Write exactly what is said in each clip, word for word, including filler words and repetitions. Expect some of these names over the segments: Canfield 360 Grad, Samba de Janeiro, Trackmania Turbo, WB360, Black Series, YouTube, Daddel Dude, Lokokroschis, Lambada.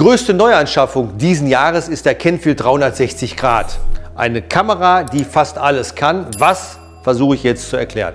Größte Neuanschaffung diesen Jahres ist der Canfield dreihundertsechzig Grad. Eine Kamera, die fast alles kann. Was, versuche ich jetzt zu erklären.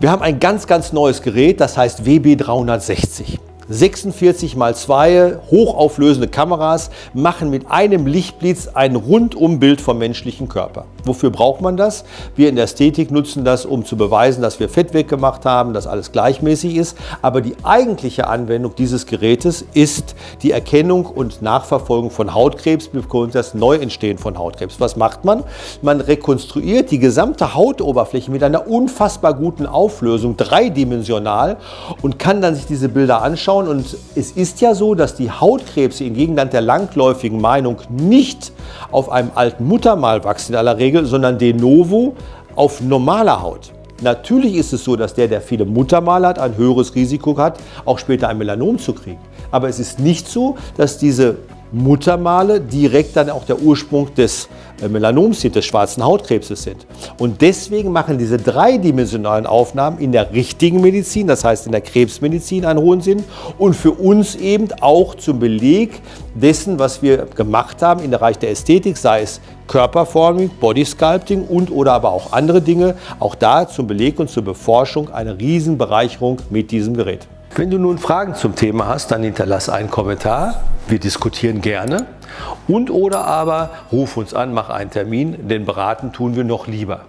Wir haben ein ganz, ganz neues Gerät, das heißt W B dreihundertsechzig. sechsundvierzig mal zwei hochauflösende Kameras machen mit einem Lichtblitz ein Rundumbild vom menschlichen Körper. Wofür braucht man das? Wir in der Ästhetik nutzen das, um zu beweisen, dass wir Fett weggemacht haben, dass alles gleichmäßig ist. Aber die eigentliche Anwendung dieses Gerätes ist die Erkennung und Nachverfolgung von Hautkrebs, bzw. das Neuentstehen von Hautkrebs. Was macht man? Man rekonstruiert die gesamte Hautoberfläche mit einer unfassbar guten Auflösung, dreidimensional, und kann dann sich diese Bilder anschauen. Und es ist ja so, dass die Hautkrebse im Gegenstand der langläufigen Meinung nicht auf einem alten Muttermal wachsen in aller Regel, sondern de novo auf normaler Haut. Natürlich ist es so, dass der, der viele Muttermale hat, ein höheres Risiko hat, auch später ein Melanom zu kriegen. Aber es ist nicht so, dass diese Muttermale direkt dann auch der Ursprung des Melanoms sind, des schwarzen Hautkrebses sind. Und deswegen machen diese dreidimensionalen Aufnahmen in der richtigen Medizin, das heißt in der Krebsmedizin, einen hohen Sinn und für uns eben auch zum Beleg dessen, was wir gemacht haben im Bereich der Ästhetik, sei es Körperforming, Bodysculpting und oder aber auch andere Dinge, auch da zum Beleg und zur Beforschung eine Riesenbereicherung mit diesem Gerät. Wenn du nun Fragen zum Thema hast, dann hinterlass einen Kommentar. Wir diskutieren gerne. Und oder aber ruf uns an, mach einen Termin, denn beraten tun wir noch lieber.